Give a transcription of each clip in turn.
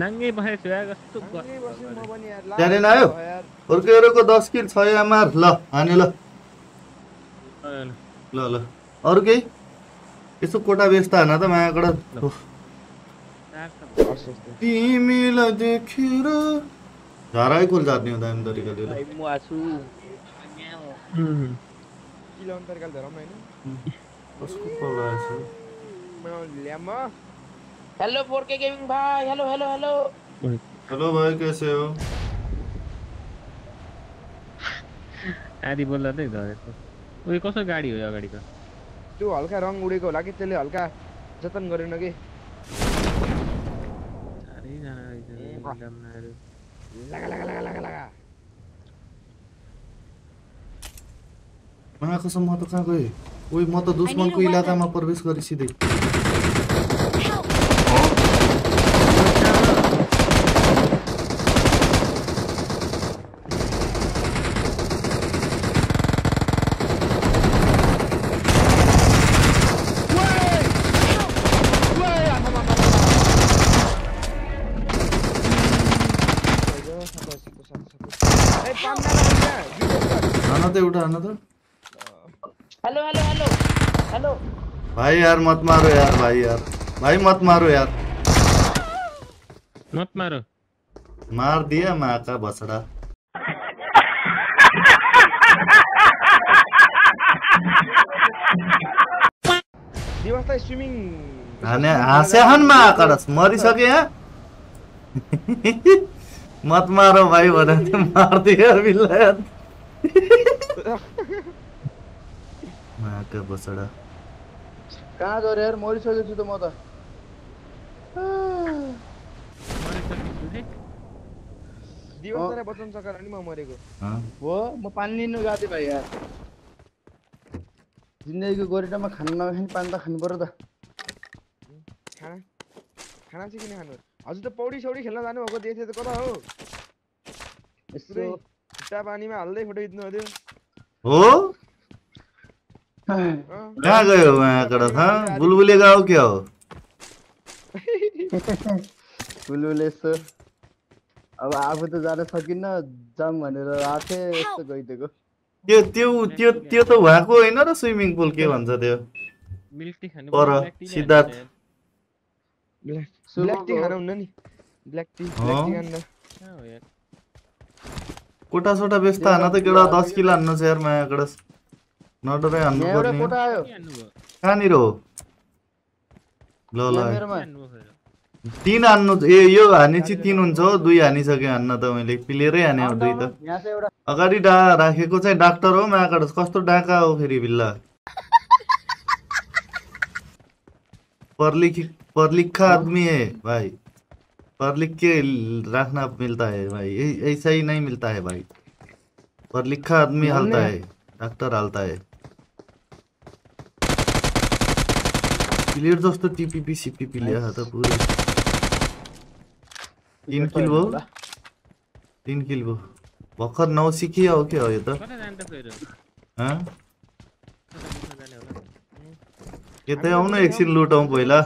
नंगे भाई सोएगा तो जाने ना आयो और के को 10 किल 6 एमआर ल आने ल ल ल और के यसो कोटा बेचता हैन त माया कडा तिमी ल देखेर धाराई कुल जाने हो दाम तरिका ले भाई म आछु किलो तरिका धरम हैन उसको पला छ म ल्यामा हेलो 4K गेमिंग भाई हेलो हेलो हेलो हेलो भाई कैसे हो आदि बोल्ला त इधर ओइ कसो गाडी हो यो गाडीको त्यो हल्का रंग उडेको होला कि त्यसले हल्का जतन गरेन के अरे जाना लगा लगा लगा लगा लगा माको सम्म त कहाँ गए ओइ म त दुश्मनको इलाकामा प्रवेश गरि सिधै हेलो हेलो हेलो हेलो भाई यार मत मारो यार भाई मत मारो मार दिया माँ का बसड़ा दिवस त स्विमिंग हाने हासे हन मा आकडस मरि सके है मत मारो भाई भने मार दिया बिल्ला माँ का बसड़ा कहाँ गयो यार मरि सकेछु त म त मरि सकेछु नि दिवसले बचन सकर अनि म मरेको हो म पानी लिनु गथे भाइ यार जिन्दगीको गोरेटामा खान नखान पानी त खानु पर्यो त खाना चाहिँ किन खानु हजुर त पौडी सौडी खेल्न जानु भएको देखे त कता हो यसो टा पानीमा हाल्दै फोटो खिच्नु हो त्यो हो कहाँ गयो वहाँकडा था बुलबुले गाउँ के हो बुलबुले सो अब आफू त जान सकिन्न जाम भनेर आथे यस्तो गइदेको त्यो त्यो त्यो त्यो त भएको हैन र स्विमिङ पुल के भन्छ त्यो मिल्क टी खानु पर सिद्धार्थ ब्ल्याक टी खानु हुन्न नि ब्ल्याक टी खान्न हो यार कोटा सोटा बेचता हैन त केडा 10 किलो हान्नु छ यार मायाकडा नडरै हान्नु पर्ने एउटा कोटा आयो कहाँ नि रो ल ल तीन हान्नु ए यो हानेछि तीन हुन्छ हो दुई हानि सके हान्न त मैले प्लेयरै हाने हो दुई त अगाडि डा राखेको चाहिँ डाक्टर हो मायाकडा कस्तो डाका हो फेरि बिल्ला परलिखा आदमी है भाई परलिख के रखना मिलता है भाई ऐसा ही नहीं मिलता है भाई परलिखा आदमी हालता है डॉक्टर हालता है प्लेयर दोस्तों टीपीपी सीपीपी लिया था पूरे 3 किल वो बखर 9 सीखी हो क्या हो ये तो हां केते आउन एकछिन लुटाऊ पहिला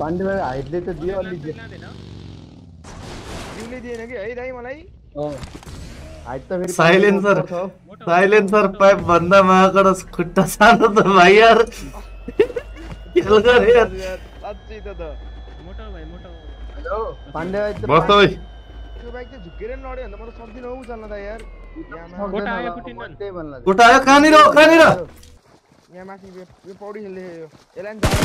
पाण्डे भाइ हाइटले त दियो अलि दिउले दिएन के है दाइ मलाई हाइट त फेरि साइलेन्सर पाइप भन्दा माकडा खुट्टा सानो त भाइ यार खेल गरे साच्चै त मोटो भाइ हेलो पाण्डे भाइ बस त भाइ त्यो बाइक त झुकेर नड्यो भने म त सक्दिन हौ चल्न त यार कोटा आयो पुटिन कोटा आयो कानी र यहाँ माथि यो पौडी खेल्दै यो एलाइन जाडो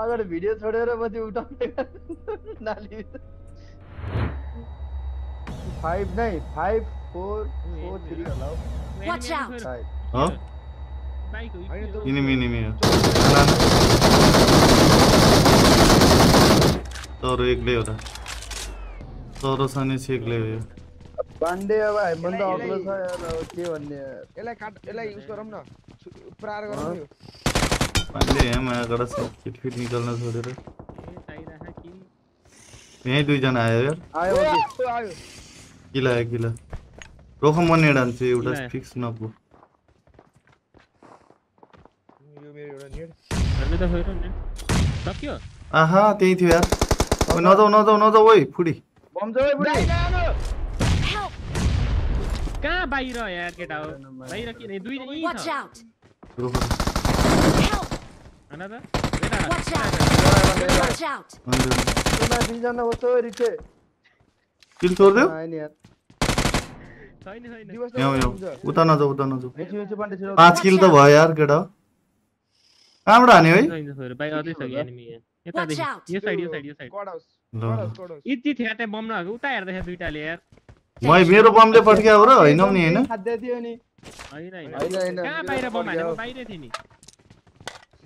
अगर भिडियो छोडेर पछि उठाउँदा नाली 5 नै 5 4 4 3 होला वाच आउट ह बाइक हो इनिमी नाना Toro egle ora. Toro sani se egle hoyo. Bande bhai, banda aagla tha yaar. Ke bhanne yaar. Elai cut, elai use garam na. Praar garam yo. Bande hai mera kada sab kit fit nikalna chhodera. Sai raha ki. Yahi dui jana aaya yaar. Aayo aayo. Kila hai kila. Rokha mone dance euta fix na po. Yo mere euta need. Arme ta hoira ne. Stop kyo? Aha, त्यही थियो यार. ओइ नजाऊ नजाऊ नजाऊ ओइ foodie. Bomb जाऊ foodie. कहाँ बाहिर यार केटा हो. बाहिर किन दुई यही छ. आना त. Watch out. तिमी दुई जना हो त रिटे. किल छोड्दियो? हैन यार. छैन छैन. यो यो उता नजाऊ उता नजाऊ. 5 किल त भयो यार केटा. कामडा हाने ओइ. बाहिर अझै छ एनिमी यार. यो साइड गडौस इति थ्याटे बम नहाको उता हेर्दै छ दुईटाले यार मै मेरो बमले पड्क्याउ र हैनौ नि हैन खाद्दै थियो नि हैन कहाँ बाहिर बम हाने म बाहिरै थिए नि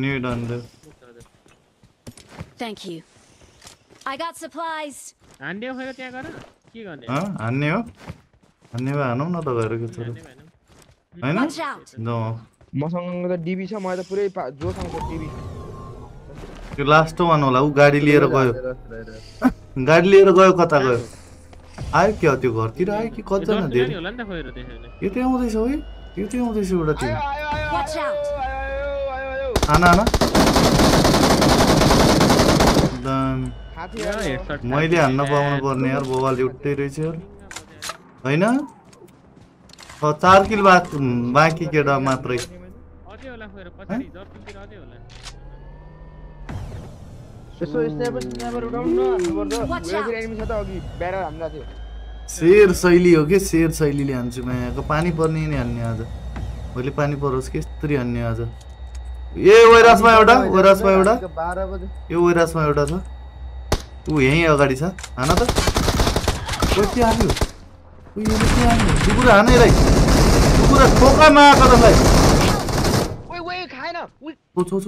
न्यू डन दे thank you I got supplies हान्ने हो र त्यहाँ गर के गर्ने ह हान्ने हो हान्ने भए हानौ न त गएर के छोरो हैन नो मसँग त डीबी छ म त पुरै जोसँग छ डीबी त्यो लास्ट वान होला उ गाडी लिएर गयो कता गयो आयो के हो त्यो घरतिर आयो कि कति जना धेरै होला नि त खोएर त्यसैले यो त्यो आउँदैछ ओइ यो त्यो आउँदैछ एउटा त्यो आना आना मैले हान्न पाउनु पर्ने यार बवाल उठ्दै रहेछ यार हैन 4 किल बाँकी केटा मात्रै अझै होला खोएर पछाडी जर्कितिर अझै होला सो स्नाइपर उठाउन नभर्द फेरि एनिमी छ त अघि बेरा हान्दा थियो शेर शैली हो के शेर शैलीले हान्छु मायाको पानी पर्ने नि हान्ने आज भोलि पानी परोस् के यस्तरी हान्ने आज ए ओइरासमा एउटा 12 बजे यो ओइरासमा एउटा छ उ यही अगाडि छ हान त कति आयो उ यो के आयो दुपुरा हाने रे दुपुरा ठोका माको त भाइ ओइ खाएन ओ छो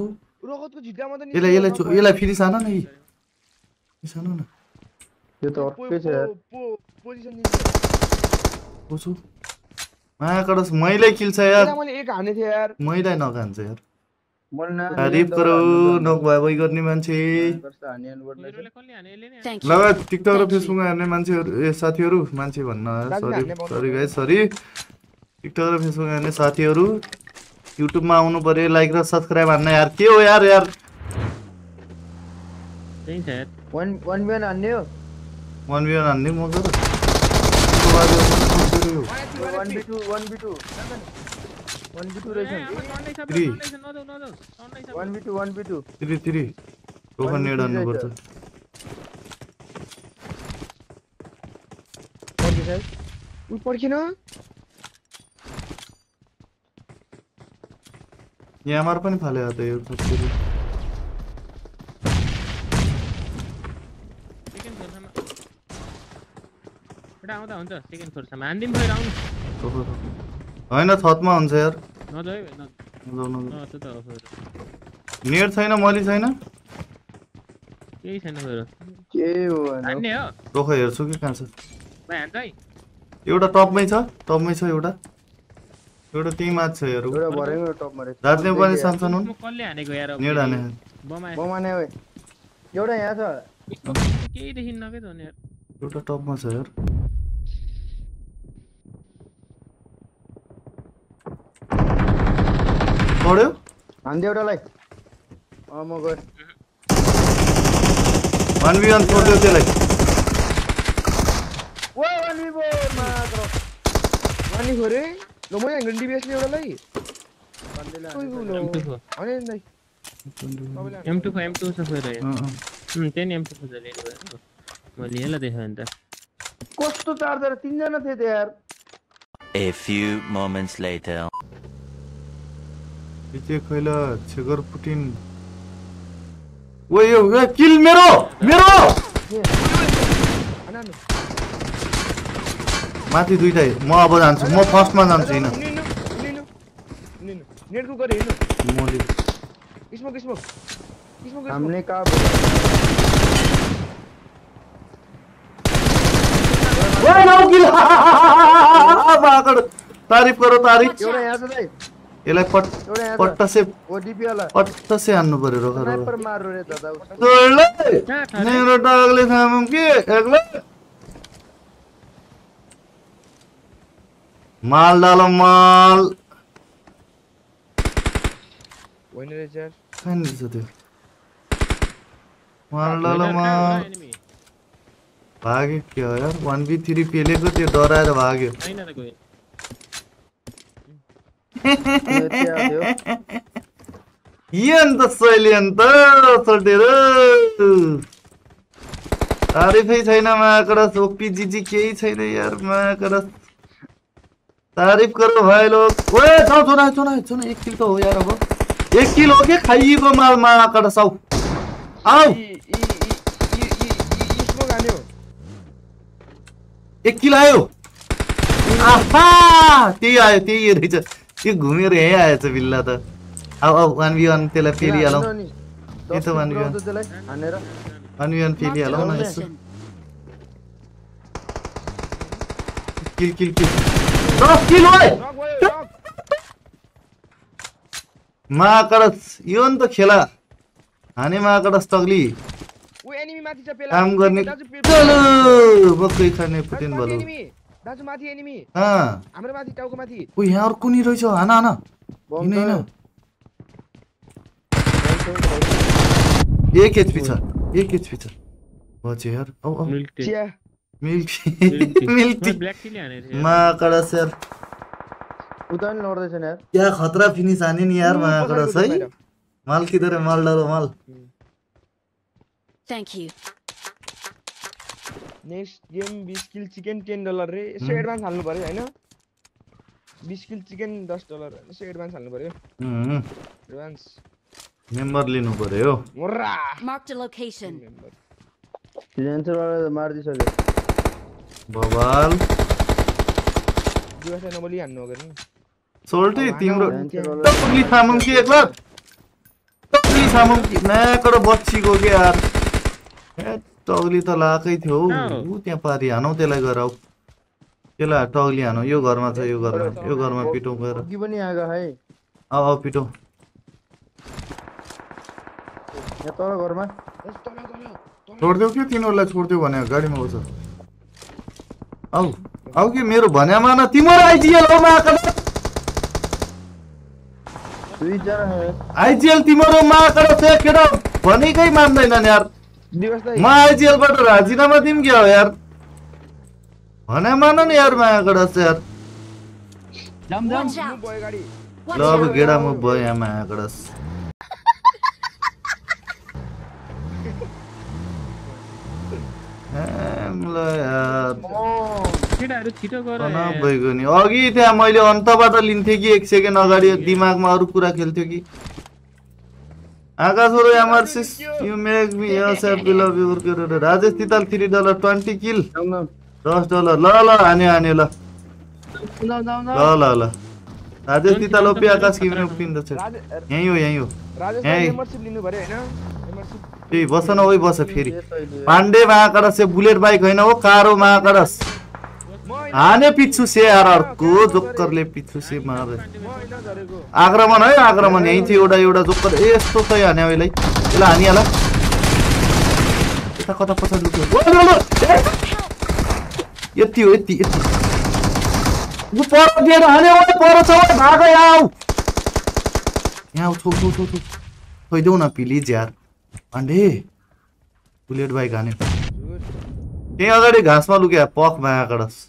रोगतको झिटकामा त नि एला फेरि साना नि साना न यो त अर्कै छ यार पोजिसन नि ओसो माया कडस मैले किल छ यार मैले एक हाने थिए यार मैले नगान्छ यार मल्ना तारिफ करो नक भाइ गर्ने मान्छे लगा टिकटक र फेसबुकमा हेर्ने मान्छेहरु ए साथीहरु मान्छे भन्न sorry sorry guys sorry TikTok र फेसबुकमा हेर्ने साथीहरु YouTube मा आउनु पर्यो लाइक र सब्स्क्राइब हान्न यार के हो यार यार त्यही छ यार 1v1 हान्ने हो 1v1 हान्ने म गरे 1v2 रहेछ 1v2 3 रोखन नेड हान्नु पर्छ उ पर्खिन यहाँ मार पनि फाले आते यो सबैले सेकेन्ड फोर्समा एटा आउँदा हुन्छ सेकेन्ड फोर्समा हान्दिम भएर आउनु हैन छतमा हुन्छ यार नजाऊ न त हो नेट छैन मली छैन केही छैन भएर के हो हान्ने हो रोख हेर्छु के कान्छ भाइ हान्छ है एउटा टपमै छ एउटा टीम आज छ यार एउटा भरेको टप मारे रातले पनि सामसन हुन कसले हानेको यार नेड हाने बमाने ओइ एउटा यहाँ छ केही देखिन्न के झन् यार एउटा टपमा छ यार पड्यो हान्दे एउटालाई अ म गए 1v1 छोड्दियो त्यसलाई ओ 1v4 मात्र अनि खोरे लो म यहाँ डीबीएस ले एउटालाई बन्देला अनि नै M2 छ फेरि त्यही नि M2 खोजेले A few moments later. Putin. Kill Mero! Mero! Mati do it. More abundance, more fast man than Mal dalom mal. When is it? When is it? Mal dalom mal. Bag kya yaar? 1v3 pehle ko te door aaya bag. Nahi na koi. Yen to silent to dero. Arey phai chai na ma karas OPGG kei chai na yaar ma karas. तारीफ करो भाई लोग ओए चलो चलो चलो चलो 1 kilo तो हो यार अब 1 किलो के खाइए को माल मा कट साउ आओ इसको गाने हो 1 किलो आयो आहा ती आयो ती रहेछ ती घुमे रे आएछ बिल्ला त आओ आओ 1v1 तेला फेरि हालौ यो त 1v1 तेला हानेर 1v1 फेरि हालौ न यसो किल किल किल Rock kill away! Makaras, you on the killer. Animakaras Togli. I'm going to put in Balu. That's a Mati enemy. Ah, I'm about to talk about it. We are Kuni Rojo, Anana. Take it, Peter. Take it, Peter. What's here? Oh, milk. Yeah. Milky, milky. माँ करा sir. उधर note they चुने। क्या खतरा finish आने नहीं यार माँ करा सही। माल किधर है माल डालो माल। Thank you. Next game 20 kill chicken $10 रे। इससे एडवांस हालने पड़ेगा है ना? 20 किल चिकन $10 इससे एडवांस हालने पड़ेगा। एडवांस। मेंबर लेने पड़ेगा। मुर्रा। Mark the location. लेंटर वाला मार दी साले। Babal, you are nobody and no good. Salty, Timro, Toply Hamonki, a club. Toply Hamonki, Mac or a botchigo gear. Togli the lake, who can party? I know the legaro. Killa Togliano, you got my pito. Give me a guy. Oh, pito. Gorma. Tordo, you know, let's put you on a garden also. Oh, okay, Miro Banamana Timor IGL Omaka IGL Timor Omaka, take it up. Panika Mandanair. My IGL but Rajinama Tim Gayer Banamana near Magada, sir. Dum dum, love get a boy, Amagadas. अघि त्यहाँ मैले अन्तबाट लिन्थे कि 1 second अगाडि दिमागमा अरु कुरा खेल्थ्यो कि आकाशहरु एमआरसिस you make me yourself be love you गरेर राजेश तितल $3 20 किल $10 ल ल हाने हाने ल ल ल राजेश तितल ओपी आकाश किन पिन्द छ यही हो राजेश मेम्बरशिप लिनु भरे हैन ए बस न ओइ बस फेरि पाण्डे महाकरस बुलेट बाइक हैन हो कारो महाकरस हाने पिच्छु से यार अर्को जोक्करले पिच्छु से मारे आक्रमण है आक्रमण यही थियो एउटा एउटा जोक्कर ए यस्तो चाहिँ हाने ओइलाई एला हानि हाला यता कता पछाडी लुक्यो यति हो यति यति यो पर दिएर हाने ओइ पर छ ओइ भाग याउ याउ थु थु थु खोइदेउ न प्लीज यार Ande bullet by Gane. Hey, other gasma look at Pok Magadas.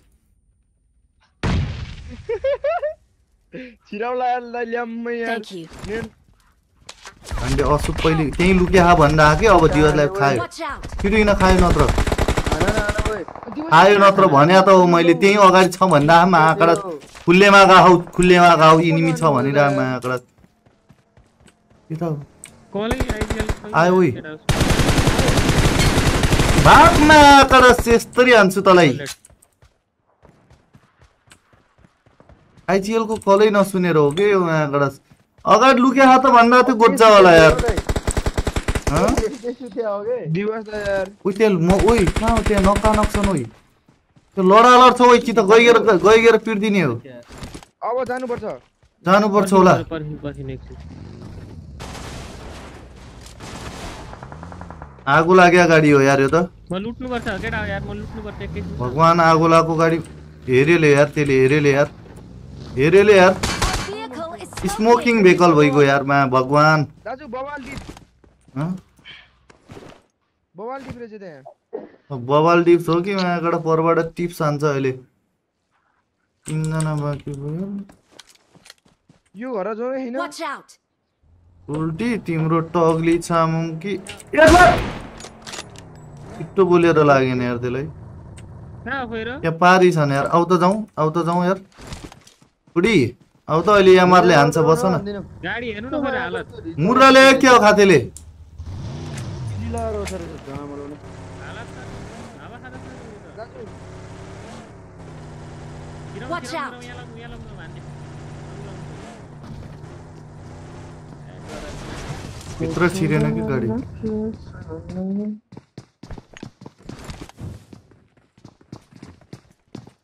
Thank you. And also, look at Habandaki over your left high. You doing a high not rock. आयो नत्र भने त मैले त्यही अगाडि छ भन्दा महाकडा खुल्लेमा गाउ इनिमी छ भनेर महाकडा के त कलिङ आयो ओइ भाग महाकडा सेस्तरी हान्छु तलाई आइजीएल को कलै नसुनेर हो के महाकडा अगाडि लुके हात भन्दा त गोज्जा होला यार हां दिवस ला यार उतेल म ओइ कहाँ उते नका नक्सन ओइ त्यो लडा लड छ ओइ कि त गइगेर पिड दिने हो अब जानु पर्छ होला आगो लाग्या गाडी हो यार यो त म लुट्नु पर्छ केटा यार म लुट्नु पर्छ एकैछिन भगवान आगो लाको गाडी हेरेले यार त्यसले हेरेले यार स्मोकिङ भेकल भइगयो यार म भगवान दाजु बवाल टिप रे जते यार बवाल टिप हो कि माकडा परबाट टिप्स आन्छ अहिले तीन जना बाकी भयो यो घर जोरे हैन उल्टी तिम्रो टगली छामुम कि यार छिट्टो बोलेर लागेन यार त्यसलाई ना फेर या पारी छन यार आउ त जाऊ यार बुढी आउ त अहिले यामारले हान्छ बस न गाडी हेर्नु न फेर हालत मुरले के हो खातेले Watch out! Mitra chirena ki gadi.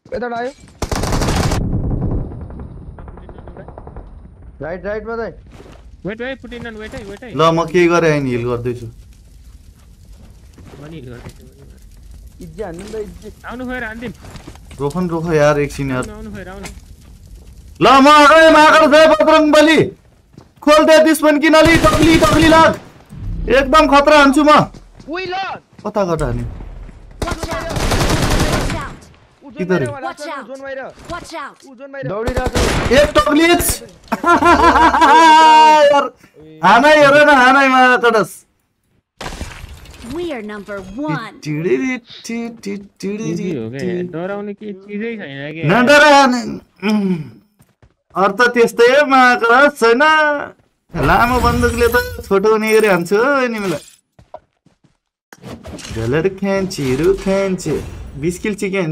Where are you? Right, brother. Wait, put in and wait. La, ma ke gare hai nil garde chu. Money garde chu. Idja nil idja. Aunu hoy randim. रोखो यार एक seen यार ल म आगै माकर जय बजरंग बली खोल they दुश्मन की नली टकली लाग एकदम खतरा हान्छु म उइ ल कता गटा नि किधर जोन बाहिर दौडिरा छ एक टकली यार हानै हेरे न हानै मा तडस We are number 1. डराउने के चीजै छैन के न डराउने अर्थ त्यस्तै हो माकडा छैन लामो बन्दुकले त छोटाउने गरे हान्छु नि मलाई गलर खेन्च 20 किल चिकन